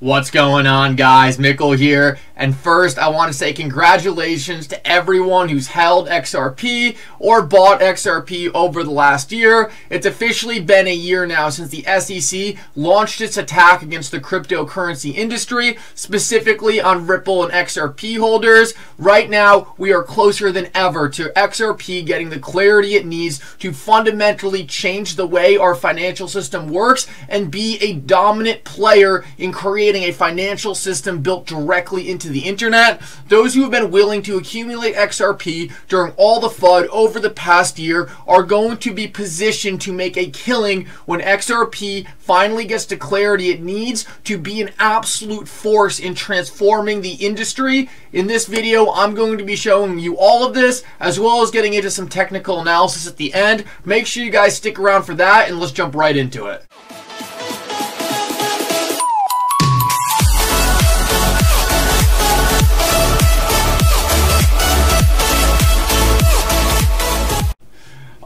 What's going on, guys? Mickle here, and first I want to say congratulations to everyone who's held XRP or bought XRP over the last year. It's officially been a year now since the SEC launched its attack against the cryptocurrency industry, specifically on Ripple and XRP holders. Right now, we are closer than ever to XRP getting the clarity it needs to fundamentally change the way our financial system works and be a dominant player in creating a financial system built directly into the internet. Those who have been willing to accumulate XRP during all the FUD over the past year are going to be positioned to make a killing when XRP finally gets the clarity it needs to be an absolute force in transforming the industry. In this video, I'm going to be showing you all of this, as well as getting into some technical analysis at the end. Make sure you guys stick around for that, and let's jump right into it.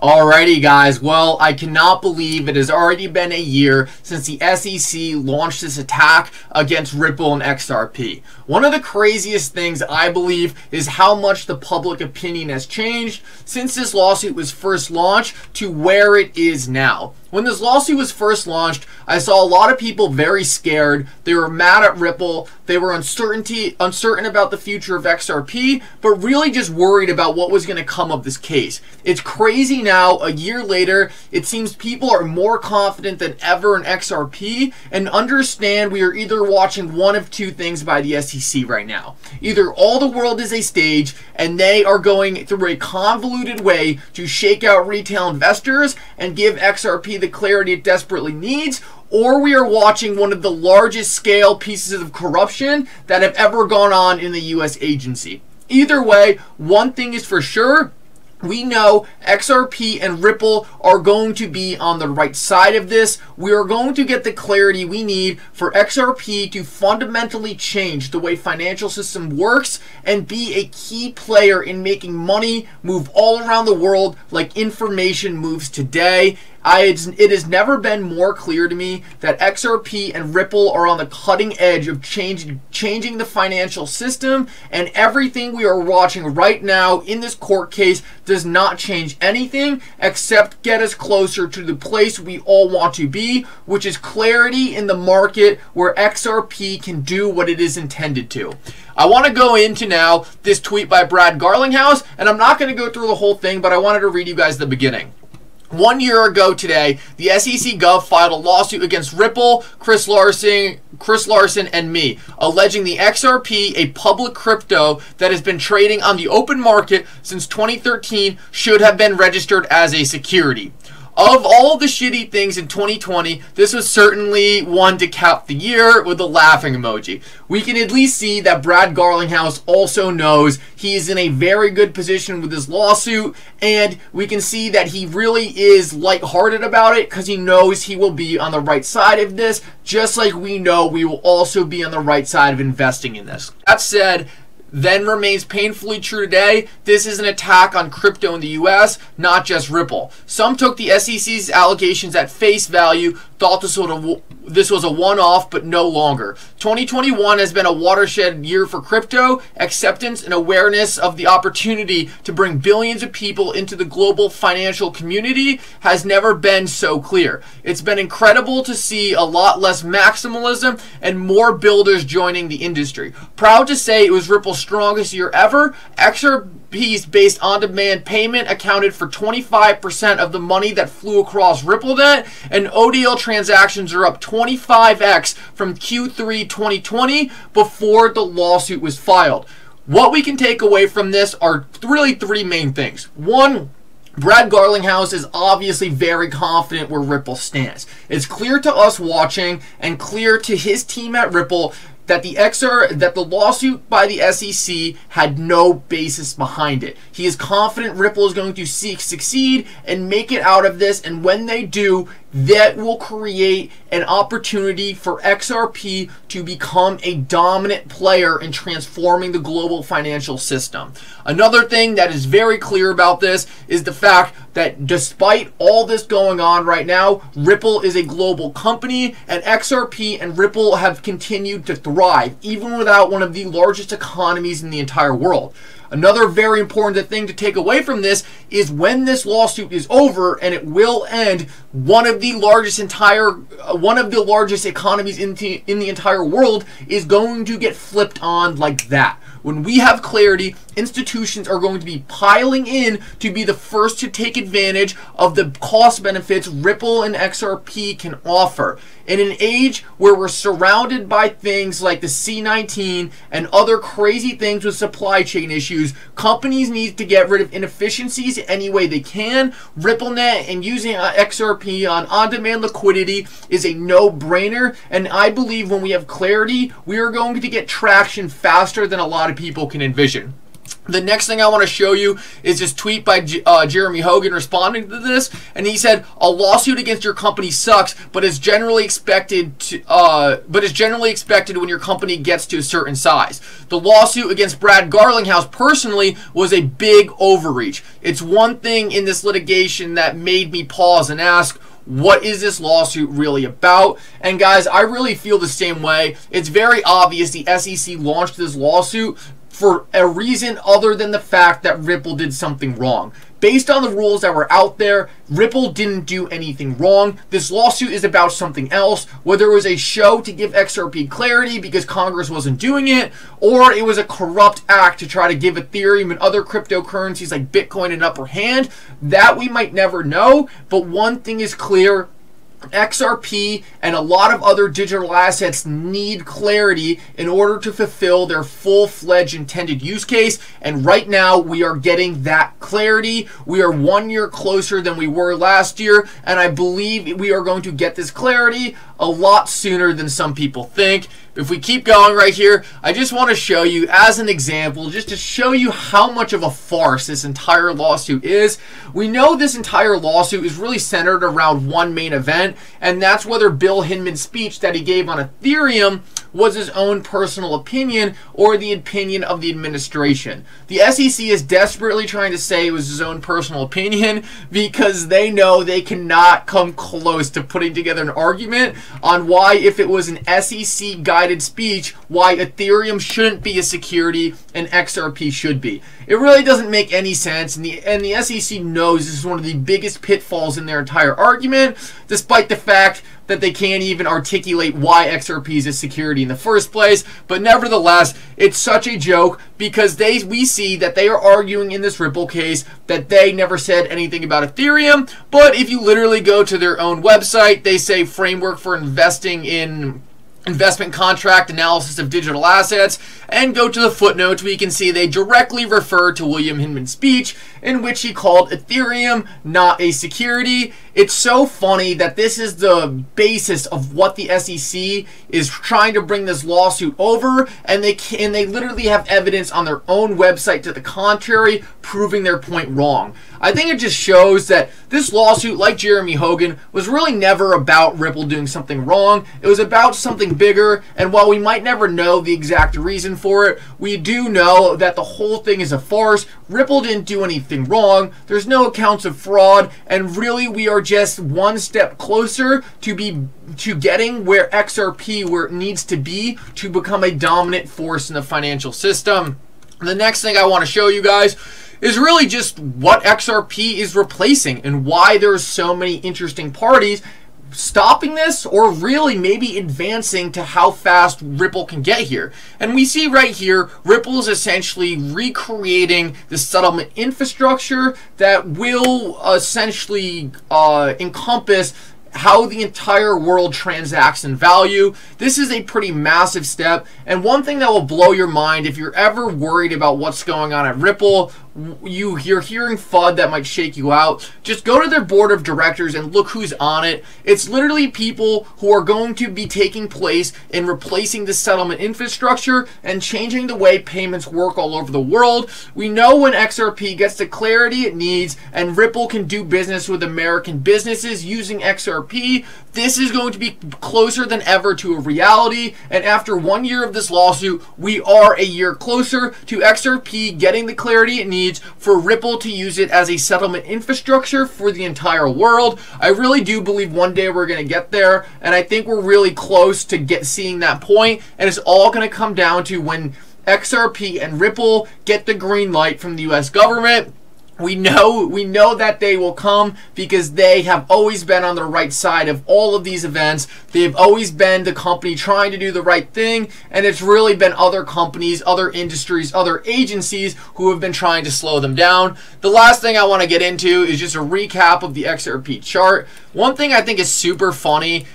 Alrighty guys, well, I cannot believe it has already been a year since the SEC launched this attack against Ripple and XRP. One of the craziest things I believe is how much the public opinion has changed since this lawsuit was first launched to where it is now. When this lawsuit was first launched, I saw a lot of people very scared. They were mad at Ripple. They were uncertain about the future of XRP, but really just worried about what was going to come of this case. It's crazy now, a year later, it seems people are more confident than ever in XRP and understand we are either watching one of two things by the SEC right now. Either all the world is a stage and they are going through a convoluted way to shake out retail investors and give XRP the clarity it desperately needs, or we are watching one of the largest scale pieces of corruption that have ever gone on in the US agency. Either way, one thing is for sure, we know XRP and Ripple are going to be on the right side of this. We are going to get the clarity we need for XRP to fundamentally change the way financial system works and be a key player in making money move all around the world like information moves today. It has never been more clear to me that XRP and Ripple are on the cutting edge of changing the financial system, and everything we are watching right now in this court case does not change anything except get us closer to the place we all want to be, which is clarity in the market where XRP can do what it is intended to. I want to go into now this tweet by Brad Garlinghouse, and I'm not going to go through the whole thing, but I wanted to read you guys the beginning. 1 year ago today, the SEC Gov filed a lawsuit against Ripple, Chris Larsen, and me, alleging the XRP, a public crypto that has been trading on the open market since 2013, should have been registered as a security. Of all the shitty things in 2020, this was certainly one to cap the year with a laughing emoji. We can at least see that Brad Garlinghouse also knows he is in a very good position with his lawsuit, and we can see that he really is lighthearted about it because he knows he will be on the right side of this, just like we know we will also be on the right side of investing in this. That said, then remains painfully true today. This is an attack on crypto in the US, not just Ripple. Some took the SEC's allegations at face value, thought this was a one-off, but no longer. 2021 has been a watershed year for crypto, acceptance and awareness of the opportunity to bring billions of people into the global financial community has never been so clear. It's been incredible to see a lot less maximalism and more builders joining the industry. Proud to say it was Ripple's strongest year ever. XRP's based on-demand payment accounted for 25% of the money that flew across RippleNet, and ODL transactions are up 25x from Q3 2020 before the lawsuit was filed. What we can take away from this are really three main things. One, Brad Garlinghouse is obviously very confident where Ripple stands. It's clear to us watching and clear to his team at Ripple that the lawsuit by the SEC had no basis behind it. He is confident Ripple is going to succeed and make it out of this, and when they do, that will create an opportunity for XRP to become a dominant player in transforming the global financial system. Another thing that is very clear about this is the fact that despite all this going on right now, Ripple is a global company, and XRP and Ripple have continued to thrive even without one of the largest economies in the entire world. Another very important thing to take away from this is when this lawsuit is over, and it will end, one of the largest economies in the entire world is going to get flipped on like that. When we have clarity, institutions are going to be piling in to be the first to take advantage of the cost benefits Ripple and XRP can offer. In an age where we're surrounded by things like the C19 and other crazy things with supply chain issues, companies need to get rid of inefficiencies any way they can. RippleNet and using XRP on on-demand liquidity is a no-brainer, and I believe when we have clarity, we are going to get traction faster than a lot of people can envision. The next thing I want to show you is this tweet by Jeremy Hogan responding to this, and he said, "A lawsuit against your company sucks, but is generally expected when your company gets to a certain size. The lawsuit against Brad Garlinghouse personally was a big overreach. It's one thing in this litigation that made me pause and ask, what is this lawsuit really about?" And guys, I really feel the same way. It's very obvious the SEC launched this lawsuit for a reason other than the fact that Ripple did something wrong. Based on the rules that were out there, Ripple didn't do anything wrong. This lawsuit is about something else, whether it was a show to give XRP clarity because Congress wasn't doing it, or it was a corrupt act to try to give Ethereum and other cryptocurrencies like Bitcoin an upper hand. That we might never know, but one thing is clear: XRP and a lot of other digital assets need clarity in order to fulfill their full-fledged intended use case, and right now we are getting that clarity. We are 1 year closer than we were last year, and I believe we are going to get this clarity a lot sooner than some people think. If we keep going right here, I just want to show you as an example, just to show you how much of a farce this entire lawsuit is. We know this entire lawsuit is really centered around one main event, and that's whether Bill Hinman's speech that he gave on Ethereum was his own personal opinion or the opinion of the administration. The SEC is desperately trying to say it was his own personal opinion because they know they cannot come close to putting together an argument on why, if it was an SEC guided speech, why Ethereum shouldn't be a security and XRP should be. It really doesn't make any sense, and the SEC knows this is one of the biggest pitfalls in their entire argument, despite the fact that they can't even articulate why XRP is a security in the first place. But nevertheless, it's such a joke because we see that they are arguing in this Ripple case that they never said anything about Ethereum, but if you literally go to their own website, they say framework for investing in investment contract analysis of digital assets, and go to the footnotes, we can see they directly refer to William Hinman's speech in which he called Ethereum not a security. It's so funny that this is the basis of what the SEC is trying to bring this lawsuit over, and they literally have evidence on their own website to the contrary, proving their point wrong. I think it just shows that this lawsuit, like Jeremy Hogan, was really never about Ripple doing something wrong. It was about something bigger, and while we might never know the exact reason for it, we do know that the whole thing is a farce. Ripple didn't do anything wrong. There's no accounts of fraud, and really we are just one step closer to getting where XRP, where it needs to be to become a dominant force in the financial system. The next thing I want to show you guys is really just what XRP is replacing and why there's so many interesting parties stopping this, or really maybe advancing to how fast Ripple can get here. And we see right here, Ripple is essentially recreating the settlement infrastructure that will essentially encompass how the entire world transacts in value. This is a pretty massive step, and one thing that will blow your mind if you're ever worried about what's going on at Ripple you're hearing FUD that might shake you out, just go to their board of directors and look who's on it. It's literally people who are going to be taking place in replacing the settlement infrastructure and changing the way payments work all over the world. We know when XRP gets the clarity it needs and Ripple can do business with American businesses using XRP, this is going to be closer than ever to a reality. And after 1 year of this lawsuit, we are a year closer to XRP getting the clarity it needs for Ripple to use it as a settlement infrastructure for the entire world. I really do believe one day we're going to get there, and I think we're really close to seeing that point, and it's all going to come down to when XRP and Ripple get the green light from the US government. We know that day will come because they have always been on the right side of all of these events. They've always been the company trying to do the right thing, and it's really been other companies, other industries, other agencies who have been trying to slow them down. The last thing I want to get into is just a recap of the XRP chart. One thing I think is super funny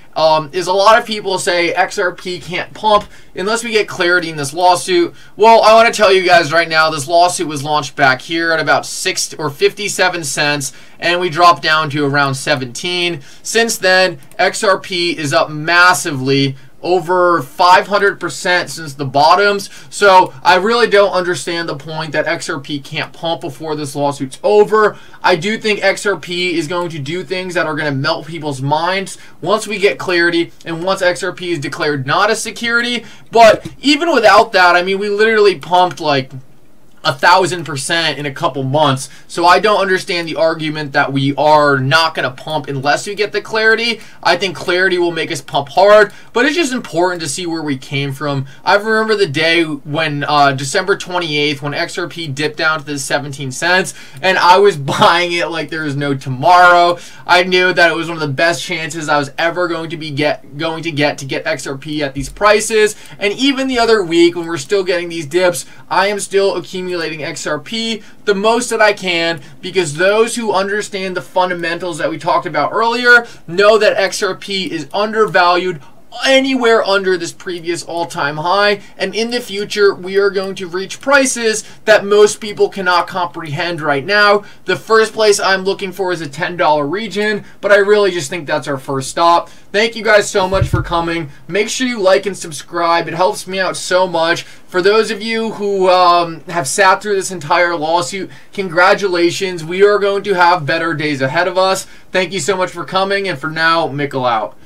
is a lot of people say XRP can't pump unless we get clarity in this lawsuit. Well, I want to tell you guys right now, this lawsuit was launched back here at about 6 or 57 cents, and we dropped down to around 17. Since then, XRP is up massively, over 500% since the bottoms. So I really don't understand the point that XRP can't pump before this lawsuit's over. I do think XRP is going to do things that are going to melt people's minds once we get clarity and once XRP is declared not a security. But even without that, I mean, we literally pumped like 1,000% in a couple months. So I don't understand the argument that we are not going to pump unless we get the clarity. I think clarity will make us pump hard, but it's just important to see where we came from. I remember the day when December 28th, when XRP dipped down to the 17 cents and I was buying it like there was no tomorrow. I knew that it was one of the best chances I was ever going to get XRP at these prices. And even the other week when we're still getting these dips, I am still accumulating XRP the most that I can, because those who understand the fundamentals that we talked about earlier know that XRP is undervalued anywhere under this previous all-time high, and in the future we are going to reach prices that most people cannot comprehend right now. The first place I'm looking for is a $10 region, but I really just think that's our first stop. Thank you guys so much for coming. Make sure you like and subscribe. It helps me out so much. For those of you who have sat through this entire lawsuit, congratulations. We are going to have better days ahead of us. Thank you so much for coming, and for now, Mickle out.